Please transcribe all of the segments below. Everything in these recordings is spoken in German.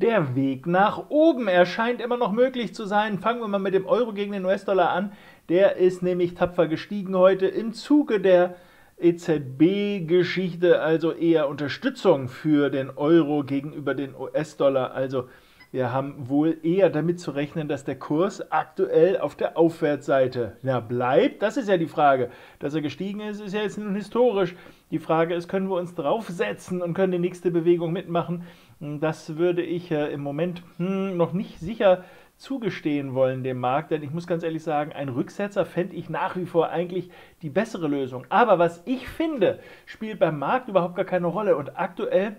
Der Weg nach oben erscheint immer noch möglich zu sein. Fangen wir mal mit dem Euro gegen den US-Dollar an. Der ist nämlich tapfer gestiegen heute im Zuge der EZB-Geschichte, also eher Unterstützung für den Euro gegenüber den US-Dollar. Also wir haben wohl eher damit zu rechnen, dass der Kurs aktuell auf der Aufwärtsseite bleibt. Das ist ja die Frage. Dass er gestiegen ist, ist ja jetzt nun historisch. Die Frage ist, können wir uns draufsetzen und können die nächste Bewegung mitmachen? Das würde ich im Moment noch nicht sicher zugestehen wollen dem Markt, denn ich muss ganz ehrlich sagen, ein Rücksetzer fände ich nach wie vor eigentlich die bessere Lösung. Aber was ich finde, spielt beim Markt überhaupt gar keine Rolle und aktuell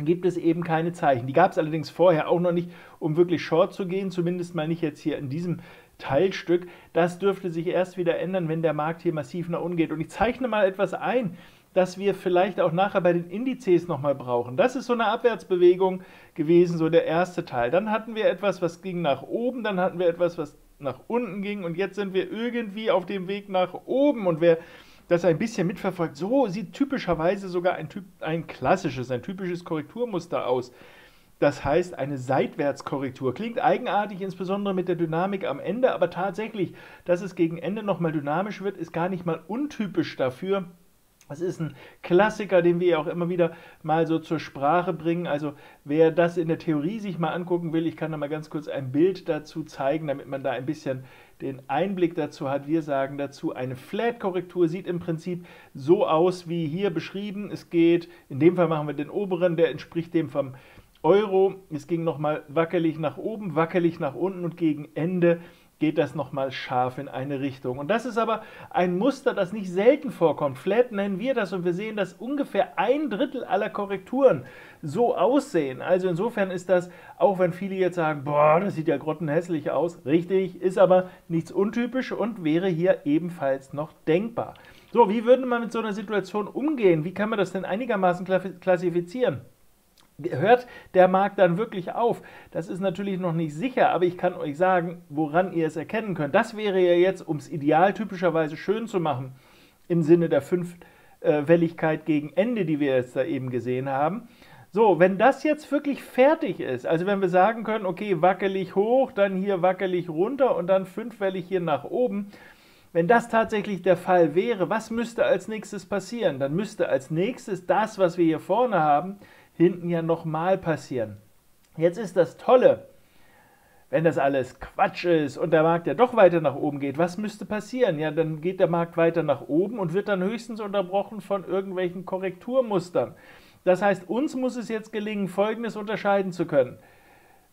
gibt es eben keine Zeichen. Die gab es allerdings vorher auch noch nicht, um wirklich short zu gehen, zumindest mal nicht jetzt hier in diesem Teilstück. Das dürfte sich erst wieder ändern, wenn der Markt hier massiv nach unten geht. Und ich zeichne mal etwas ein, das wir vielleicht auch nachher bei den Indizes nochmal brauchen. Das ist so eine Abwärtsbewegung gewesen, so der erste Teil. Dann hatten wir etwas, was ging nach oben, dann hatten wir etwas, was nach unten ging und jetzt sind wir irgendwie auf dem Weg nach oben und wer das ein bisschen mitverfolgt, so sieht typischerweise sogar ein typisches Korrekturmuster aus. Das heißt, eine Seitwärtskorrektur. Klingt eigenartig, insbesondere mit der Dynamik am Ende, aber tatsächlich, dass es gegen Ende nochmal dynamisch wird, ist gar nicht mal untypisch dafür. Das ist ein Klassiker, den wir ja auch immer wieder mal so zur Sprache bringen. Also wer das in der Theorie sich mal angucken will, ich kann da mal ganz kurz ein Bild dazu zeigen, damit man da ein bisschen den Einblick dazu hat. Wir sagen dazu, eine Flat-Korrektur sieht im Prinzip so aus, wie hier beschrieben. Es geht, in dem Fall machen wir den oberen, der entspricht dem vom Euro. Es ging nochmal wackelig nach oben, wackelig nach unten und gegen Ende geht das nochmal scharf in eine Richtung. Und das ist aber ein Muster, das nicht selten vorkommt. Flat nennen wir das und wir sehen, dass ungefähr 1/3 aller Korrekturen so aussehen. Also insofern ist das, auch wenn viele jetzt sagen, boah, das sieht ja grottenhässlich aus, richtig, ist aber nichts untypisch und wäre hier ebenfalls noch denkbar. So, wie würde man mit so einer Situation umgehen? Wie kann man das denn einigermaßen klassifizieren? Hört der Markt dann wirklich auf? Das ist natürlich noch nicht sicher, aber ich kann euch sagen, woran ihr es erkennen könnt. Das wäre ja jetzt, um es ideal typischerweise schön zu machen, im Sinne der Fünfwelligkeit gegen Ende, die wir jetzt da eben gesehen haben. So, wenn das jetzt wirklich fertig ist, also wenn wir sagen können, okay, wackelig hoch, dann hier wackelig runter und dann fünfwellig hier nach oben, wenn das tatsächlich der Fall wäre, was müsste als nächstes passieren? Dann müsste als nächstes das, was wir hier vorne haben, hinten ja nochmal passieren. Jetzt ist das Tolle, wenn das alles Quatsch ist und der Markt ja doch weiter nach oben geht, was müsste passieren? Ja, dann geht der Markt weiter nach oben und wird dann höchstens unterbrochen von irgendwelchen Korrekturmustern. Das heißt, uns muss es jetzt gelingen, Folgendes unterscheiden zu können.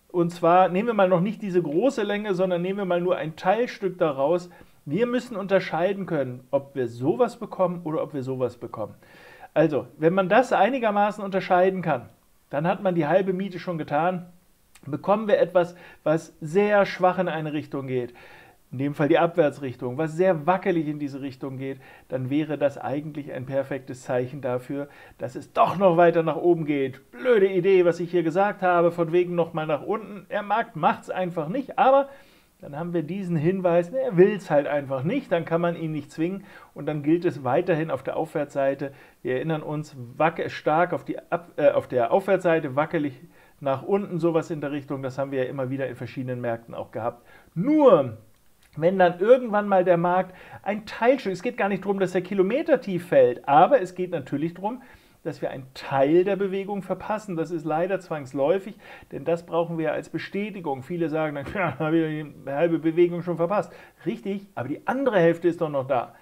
Und zwar nehmen wir mal noch nicht diese große Länge, sondern nehmen wir mal nur ein Teilstück daraus. Wir müssen unterscheiden können, ob wir sowas bekommen oder ob wir sowas bekommen. Also, wenn man das einigermaßen unterscheiden kann, dann hat man die halbe Miete schon getan, bekommen wir etwas, was sehr schwach in eine Richtung geht, in dem Fall die Abwärtsrichtung, was sehr wackelig in diese Richtung geht, dann wäre das eigentlich ein perfektes Zeichen dafür, dass es doch noch weiter nach oben geht. Blöde Idee, was ich hier gesagt habe, von wegen nochmal nach unten. Der Markt macht es einfach nicht, aber dann haben wir diesen Hinweis, er will es halt einfach nicht, dann kann man ihn nicht zwingen und dann gilt es weiterhin auf der Aufwärtsseite, wir erinnern uns, stark auf der Aufwärtsseite, wackelig nach unten, sowas in der Richtung, das haben wir ja immer wieder in verschiedenen Märkten auch gehabt. Nur, wenn dann irgendwann mal der Markt ein Teilstück, es geht gar nicht darum, dass der Kilometer tief fällt, aber es geht natürlich darum, dass wir einen Teil der Bewegung verpassen. Das ist leider zwangsläufig, denn das brauchen wir als Bestätigung. Viele sagen dann, ja, habe ich die halbe Bewegung schon verpasst. Richtig, aber die andere Hälfte ist doch noch da.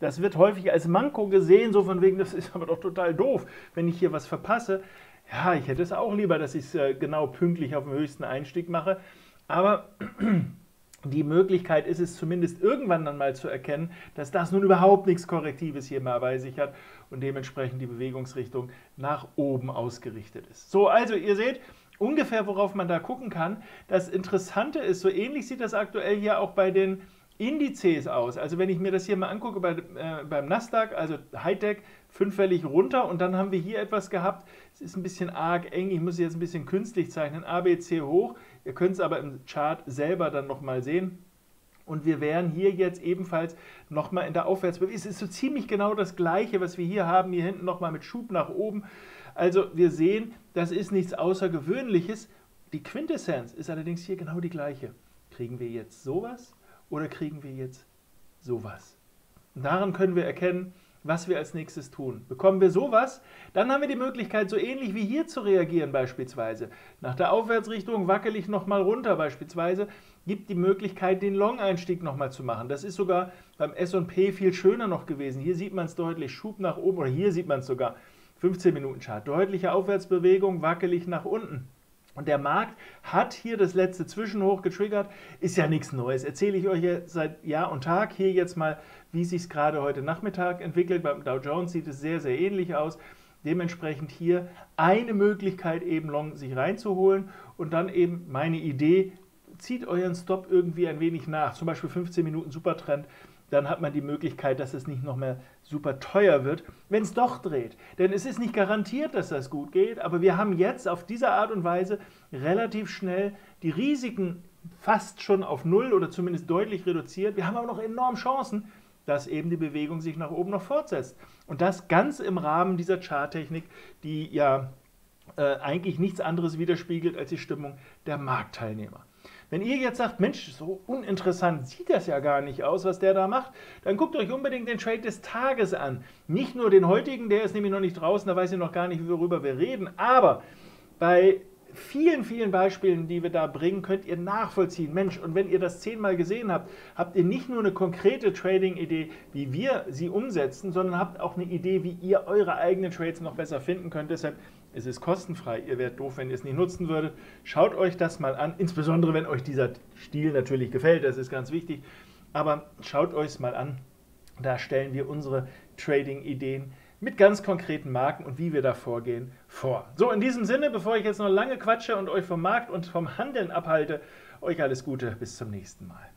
Das wird häufig als Manko gesehen, so von wegen, das ist aber doch total doof, wenn ich hier was verpasse. Ja, ich hätte es auch lieber, dass ich es genau pünktlich auf dem höchsten Einstieg mache, aber die Möglichkeit ist es zumindest irgendwann dann mal zu erkennen, dass das nun überhaupt nichts Korrektives hier mal bei sich hat und dementsprechend die Bewegungsrichtung nach oben ausgerichtet ist. So, also ihr seht ungefähr, worauf man da gucken kann. Das Interessante ist, so ähnlich sieht das aktuell hier auch bei den Indizes aus. Also wenn ich mir das hier mal angucke beim Nasdaq, also Hightech, fünfwellig runter und dann haben wir hier etwas gehabt, es ist ein bisschen arg eng, ich muss jetzt ein bisschen künstlich zeichnen, ABC hoch, ihr könnt es aber im Chart selber dann nochmal sehen und wir wären hier jetzt ebenfalls nochmal in der Aufwärtsbewegung. Es ist so ziemlich genau das gleiche, was wir hier haben, hier hinten nochmal mit Schub nach oben, also wir sehen, das ist nichts Außergewöhnliches. Die Quintessenz ist allerdings hier genau die gleiche. Kriegen wir jetzt sowas oder kriegen wir jetzt sowas? Und daran können wir erkennen, was wir als nächstes tun. Bekommen wir sowas, dann haben wir die Möglichkeit, so ähnlich wie hier zu reagieren beispielsweise. Nach der Aufwärtsrichtung wackel ich nochmal runter beispielsweise, gibt die Möglichkeit, den Long-Einstieg nochmal zu machen. Das ist sogar beim S&P viel schöner noch gewesen. Hier sieht man es deutlich, Schub nach oben, oder hier sieht man es sogar, 15-Minuten-Chart. Deutliche Aufwärtsbewegung, wackelig nach unten. Und der Markt hat hier das letzte Zwischenhoch getriggert, ist ja nichts Neues. Erzähle ich euch jetzt seit Jahr und Tag hier jetzt mal, wie sich es gerade heute Nachmittag entwickelt. Beim Dow Jones sieht es sehr, sehr ähnlich aus. Dementsprechend hier eine Möglichkeit eben long sich reinzuholen und dann eben meine Idee, zieht euren Stop irgendwie ein wenig nach. Zum Beispiel 15 Minuten Supertrend. Dann hat man die Möglichkeit, dass es nicht noch mehr super teuer wird, wenn es doch dreht. Denn es ist nicht garantiert, dass das gut geht, aber wir haben jetzt auf diese Art und Weise relativ schnell die Risiken fast schon auf null oder zumindest deutlich reduziert. Wir haben aber noch enorm Chancen, dass eben die Bewegung sich nach oben noch fortsetzt. Und das ganz im Rahmen dieser Charttechnik, die ja eigentlich nichts anderes widerspiegelt als die Stimmung der Marktteilnehmer. Wenn ihr jetzt sagt, Mensch, so uninteressant sieht das ja gar nicht aus, was der da macht, dann guckt euch unbedingt den Trade des Tages an. Nicht nur den heutigen, der ist nämlich noch nicht draußen, da weiß ich noch gar nicht, worüber wir reden. Aber bei vielen, vielen Beispielen, die wir da bringen, könnt ihr nachvollziehen. Mensch, und wenn ihr das 10-mal gesehen habt, habt ihr nicht nur eine konkrete Trading-Idee, wie wir sie umsetzen, sondern habt auch eine Idee, wie ihr eure eigenen Trades noch besser finden könnt. Deshalb, es ist kostenfrei. Ihr wärt doof, wenn ihr es nicht nutzen würdet. Schaut euch das mal an, insbesondere wenn euch dieser Stil natürlich gefällt. Das ist ganz wichtig. Aber schaut euch es mal an. Da stellen wir unsere Trading-Ideen mit ganz konkreten Marken und wie wir da vorgehen, vor. So, in diesem Sinne, bevor ich jetzt noch lange quatsche und euch vom Markt und vom Handeln abhalte, euch alles Gute, bis zum nächsten Mal.